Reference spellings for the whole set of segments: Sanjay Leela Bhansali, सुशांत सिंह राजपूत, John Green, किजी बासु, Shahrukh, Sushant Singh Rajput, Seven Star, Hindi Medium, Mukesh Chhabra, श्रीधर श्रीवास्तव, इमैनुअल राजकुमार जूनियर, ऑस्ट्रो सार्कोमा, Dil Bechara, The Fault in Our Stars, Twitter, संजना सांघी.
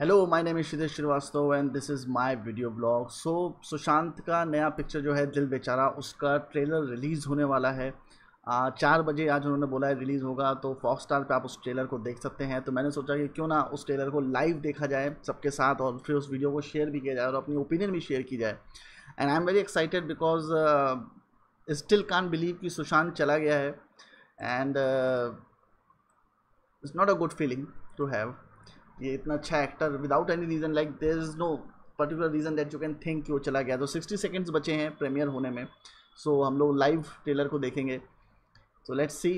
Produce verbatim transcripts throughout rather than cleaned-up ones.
Hello my name is श्रीधर श्रीवास्तव and this is my video blog. So Sushant का नया picture जो है दिल बेचारा, उसका ट्रेलर रिलीज़ होने वाला है आ, चार बजे आज उन्होंने बोला है रिलीज़ होगा। तो फॉक्सस्टार पे आप उस ट्रेलर को देख सकते हैं। तो मैंने सोचा कि क्यों ना उस ट्रेलर को लाइव देखा जाए सबके साथ, और फिर उस वीडियो को शेयर भी किया जाए और अपनी ओपिनियन भी शेयर की जाए। And I am very excited because still can't believe कि सुशांत चला गया है and it's not a good feeling to have. ये इतना अच्छा actor without any reason, like there is no particular reason that you can think कि वो चला गया। तो सिक्सटी सेकेंड्स बचे हैं प्रीमियर होने में। सो so, हम लोग लाइव ट्रेलर को देखेंगे। So let's see.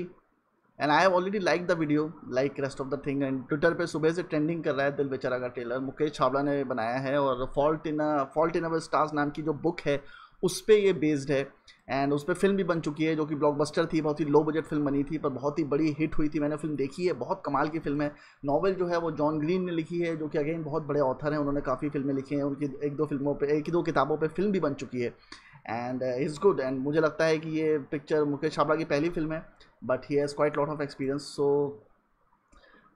And I have already like the video like rest of the thing. And Twitter पे सुबह से ट्रेंडिंग कर रहा है दिल बेचारा का ट्रेलर। मुकेश छाबड़ा ने बनाया है और fault in fault in our stars नाम की जो बुक है उस पर ये बेस्ड है। एंड उस पर फिल्म भी बन चुकी है जो कि ब्लॉकबस्टर थी, बहुत ही लो बजट फिल्म बनी थी पर बहुत ही बड़ी हिट हुई थी। मैंने फिल्म देखी है, बहुत कमाल की फिल्म है। नॉवल जो है वो जॉन ग्रीन ने लिखी है जो कि अगेन बहुत बड़े ऑथर हैं, उन्होंने काफ़ी फिल्में लिखी हैं। उनकी एक दो फिल्मों पे एक दो किताबों पे फिल्म भी बन चुकी है एंड इज़ गुड। एंड मुझे लगता है कि ये पिक्चर मुकेश छाबड़ा की पहली फिल्म है but he has quite lot of experience. So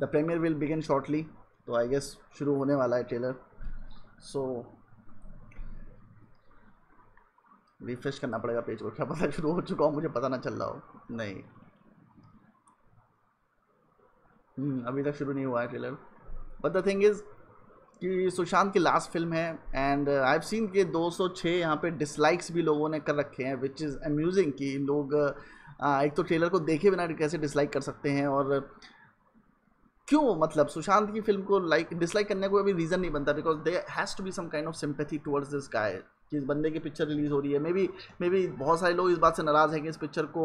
the premiere will begin shortly. तो आई गेस शुरू होने वाला है ट्रेलर। सो so, रिफ्रेश करना पड़ेगा पेज को, क्या पता शुरू हो चुका हो, मुझे पता ना चल रहा हो। नहीं hmm, अभी तक शुरू नहीं हुआ है trailer. But the thing is कि सुशांत की लास्ट फिल्म है एंड आई हैव सीन के दो सौ छह यहाँ पे डिसलाइक्स भी लोगों ने कर रखे हैं विच इज़ अम्यूजिंग कि लोग आ, एक तो ट्रेलर को देखे बिना कैसे डिसलाइक कर सकते हैं। और क्यों, मतलब सुशांत की फिल्म को लाइक डिसलाइक करने का कोई रीज़न नहीं बनता because there has to be some kind of sympathy towards this guy कि इस बंदे की पिक्चर रिलीज़ हो रही है। मे बी मे बी बहुत सारे लोग इस बात से नाराज़ हैं कि इस पिक्चर को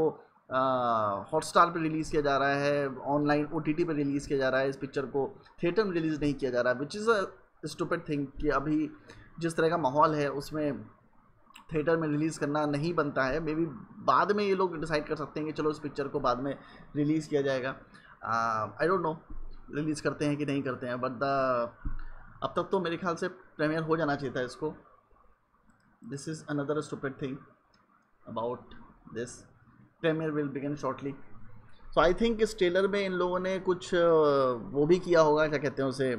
हॉटस्टार पे रिलीज़ किया जा रहा है, ऑनलाइन ओटीटी पे रिलीज़ किया जा रहा है, इस पिक्चर को थिएटर में रिलीज़ नहीं किया जा रहा है which is a stupid thing कि अभी जिस तरह का माहौल है उसमें थिएटर में रिलीज़ करना नहीं बनता है। मे बी बाद में ये लोग डिसाइड कर सकते हैं कि चलो इस पिक्चर को बाद में रिलीज़ किया जाएगा। आई डोंट नो रिलीज़ करते हैं कि नहीं करते हैं बट द अब तक तो मेरे ख्याल से प्रीमियर हो जाना चाहिए था इसको। This is another stupid thing about this. Premiere will begin shortly. So I think इस trailer में इन लोगों ने कुछ वो भी किया होगा, क्या कहते हैं उसे,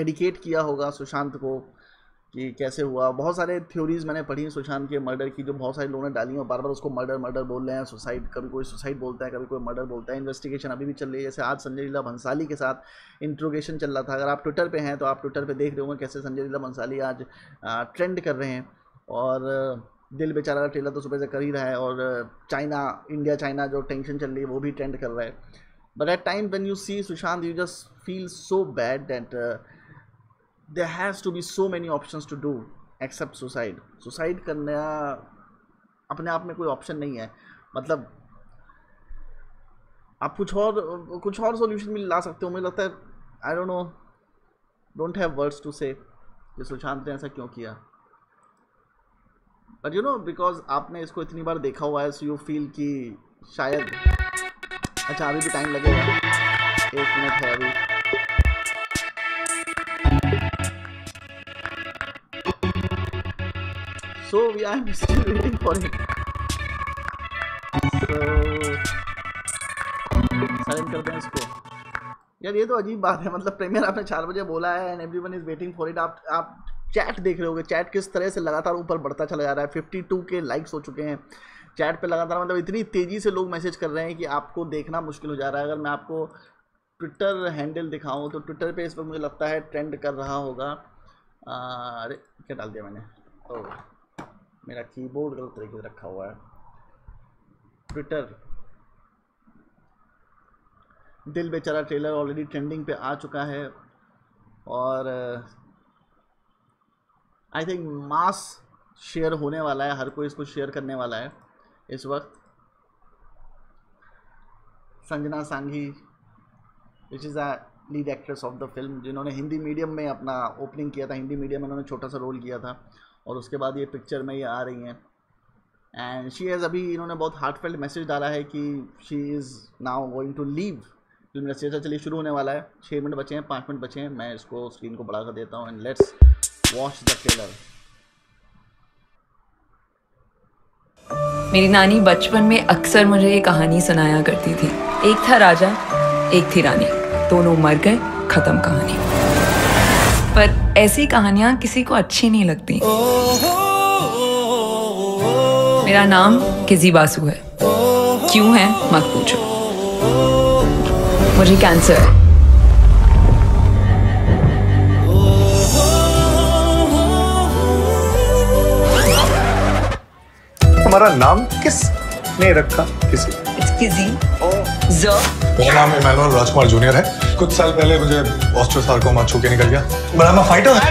डेडिकेट किया होगा सुशांत को कि कैसे हुआ। बहुत सारे थ्योरीज़ मैंने पढ़ी सुशांत के मर्डर की जो बहुत सारे लोगों ने डाली हैं, बार बार उसको मर्डर मर्डर बोल रहे हैं। सुसाइड, कभी कोई सुसाइड बोलता है, कभी कोई मर्डर बोलता है। इन्वेस्टिगेशन अभी भी चल रही है, जैसे आज संजय लीला भंसाली के साथ इंट्रोगेशन चल रहा था। अगर आप ट्विटर पे हैं तो आप ट्विटर पर देख रहे होंगे कैसे संजय लीला भंसाली आज ट्रेंड कर रहे हैं। और दिल बेचारा का ट्रेलर तो सुबह से कर ही रहा है और चाइना इंडिया चाइना जो टेंशन चल रही है वो भी ट्रेंड कर रहा है। But at time when you see Sushant you just feel so bad that There has to be so many options to do except suicide. Suicide करना अपने आप में कोई ऑप्शन नहीं है, मतलब आप कुछ और कुछ और सोल्यूशन भी ला सकते हो। मुझे लगता है I don't know don't have words to say कि सुशांत ने ऐसा क्यों किया बट यू नो बिकॉज आपने इसको इतनी बार देखा हुआ है सो यू फील कि शायद अच्छा अभी भी टाइम लगेगा। एक मिनट है अभी। So we are still waiting for it. So sign करते हैं इसको। यार ये तो अजीब बात है, मतलब प्रीमियर आपने चार बजे बोला है and everyone is waiting for it. आप आप चैट देख रहे होगे, चैट किस तरह से लगातार ऊपर बढ़ता चला जा रहा है। बावन के लाइक्स हो चुके हैं चैट पे लगातार, मतलब इतनी तेज़ी से लोग मैसेज कर रहे हैं कि आपको देखना मुश्किल हो जा रहा है। अगर मैं आपको ट्विटर हैंडल दिखाऊँ तो ट्विटर पे इस पर मुझे लगता है ट्रेंड कर रहा होगा। अरे क्या डाल दिया मैंने, ओ मेरा कीबोर्ड गलत तरीके से रखा हुआ है। ट्विटर दिल बेचारा ट्रेलर ऑलरेडी ट्रेंडिंग पे आ चुका है और आई थिंक मास शेयर होने वाला है, हर कोई इसको शेयर करने वाला है इस वक्त। संजना सांघी which is a lead actress of the film, जिन्होंने हिंदी मीडियम में अपना ओपनिंग किया था। हिंदी मीडियम में उन्होंने छोटा सा रोल किया था और उसके बाद ये पिक्चर में ये आ रही हैं। एंड शी हैज़ अभी इन्होंने बहुत हार्टफेल्ट मैसेज डाला है कि she is now going to leave film industry. अच्छा चलिए शुरू होने वाला है, छः मिनट बचे हैं, पाँच मिनट बचे हैं। मैं इसको स्क्रीन को बढ़ा कर देता हूँ and let's watch the trailer. मेरी नानी बचपन में अक्सर मुझे ये कहानी सुनाया करती थी। एक था राजा, एक थी रानी, दोनों मर गए, खत्म कहानी। पर ऐसी कहानियाँ किसी को अच्छी नहीं लगती। मेरा नाम किजी बासु है, क्यों है मत पूछो। मुझे कैंसर है। हमारा नाम किसने रखा? किसी किजी ज़। मेरा नाम इमैनुअल राजकुमार जूनियर है। कुछ साल पहले मुझे ऑस्ट्रो सार्कोमा छू के निकल गया। मेरा नाम फाइटर है।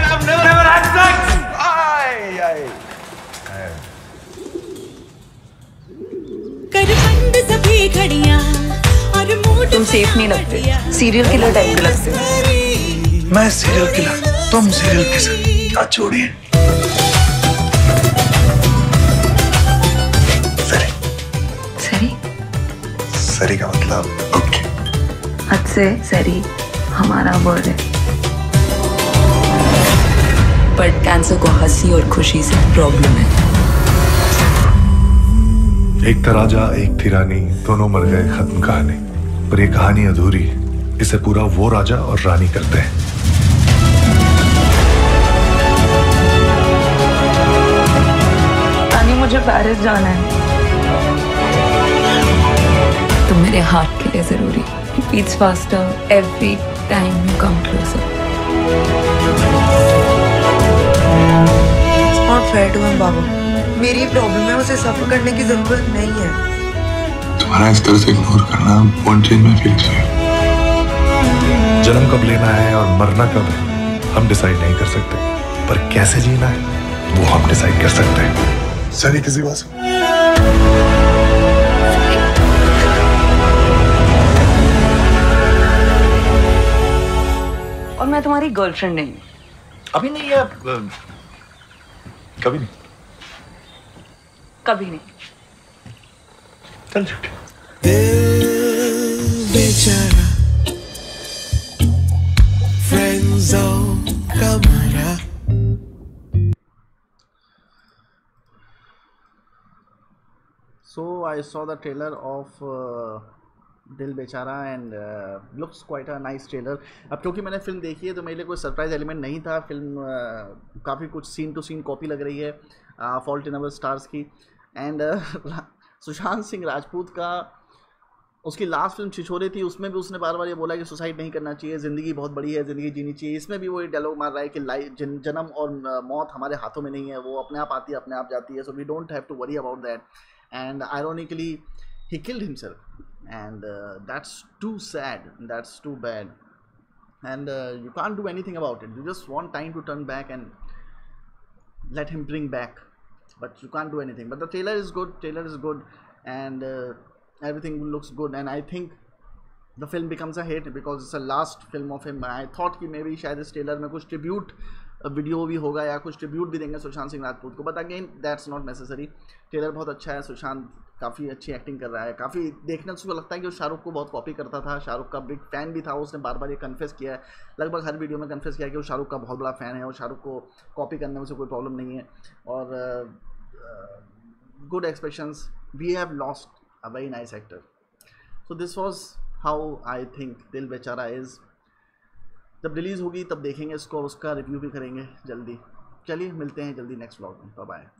तुम सेफ नहीं लगते, सीरियल किलर टाइप के लगते। मैं सीरियल किलर, तुम सीरियल किलर। आज छोड़िए। सरी सरी सरी का मतलब ओके। आज से सरी हमारा वर्ड है। पर कैंसर को हंसी और खुशी से प्रॉब्लम है। एक था राजा, एक थी रानी, दोनों मर गए, खत्म कहानी। पर ये कहानी अधूरी है, इसे पूरा वो राजा और रानी करते हैं। रानी, मुझे पेरिस जाना है। तुम मेरे हार्ट के लिए जरूरी। Beats faster every time you come closer. It's not fair to him, Baba. मेरी प्रॉब्लम है, उसे सफर करने की जरूरत नहीं है। तुम्हारा इस तरह से इग्नोर करना वोंट चेंज माय फीलिंग्स। जन्म कब लेना है और मरना कब है हम डिसाइड नहीं कर सकते, पर कैसे जीना है वो हम डिसाइड कर सकते हैं। सनी किसी बात से। और मैं तुम्हारी गर्लफ्रेंड नहीं हूँ। अभी नहीं है, कभी नहीं, कभी नहीं। चल छुट्टी। दिल बेचारा, फ्रेंड्सो कमरा। So I saw the trailer of uh, दिल बेचारा and uh, looks quite a nice trailer. अब क्योंकि मैंने फिल्म देखी है तो मेरे लिए कोई सरप्राइज एलिमेंट नहीं था। फिल्म uh, काफ़ी कुछ सीन टू सीन कॉपी लग रही है फॉल्ट इन आवर स्टार्स की। एंड uh, सुशांत सिंह राजपूत का, उसकी लास्ट फिल्म चिचोरे थी, उसमें भी उसने बार बार ये बोला कि सुसाइड नहीं करना चाहिए, ज़िंदगी बहुत बड़ी है, ज़िंदगी जीनी चाहिए। इसमें भी वो डायलॉग मार रहा है कि लाइफ जन, जन्म और मौत हमारे हाथों में नहीं है, वो अपने आप आती है अपने आप जाती है। So we don't have to worry about that. And ironically he killed himself and that's too sad, that's too bad and you can't do anything about it. You just want time to turn back and let him bring back, but you can't do anything. But the trailer is good, trailer is good and uh, everything looks good, and I think the film becomes a hit because it's the last film of him. I thought ki maybe shayad is trailer mein kuch tribute video bhi hoga ya kuch tribute bhi denge Sushant Singh Rajput ko, but again that's not necessary. Trailer bahut acha hai, Sushant काफ़ी अच्छी acting कर रहा है, काफ़ी देखने से लगता है कि वो शाहरुख को बहुत कॉपी करता था, शाहरुख का बिग फैन भी था। उसने बार बार ये कन्फेस किया है, लगभग हर वीडियो में कन्फेस किया है कि वो शाहरुख का बहुत बड़ा फ़ैन है और शाहरुख को कॉपी करने में से कोई प्रॉब्लम नहीं है। और good expressions, we have lost a very nice actor. So this was how I think Dil Bechara is. जब रिलीज़ होगी तब देखेंगे इसको और उसका रिव्यू भी करेंगे जल्दी। चलिए मिलते हैं जल्दी नेक्स्ट व्लॉग में। Bye bye.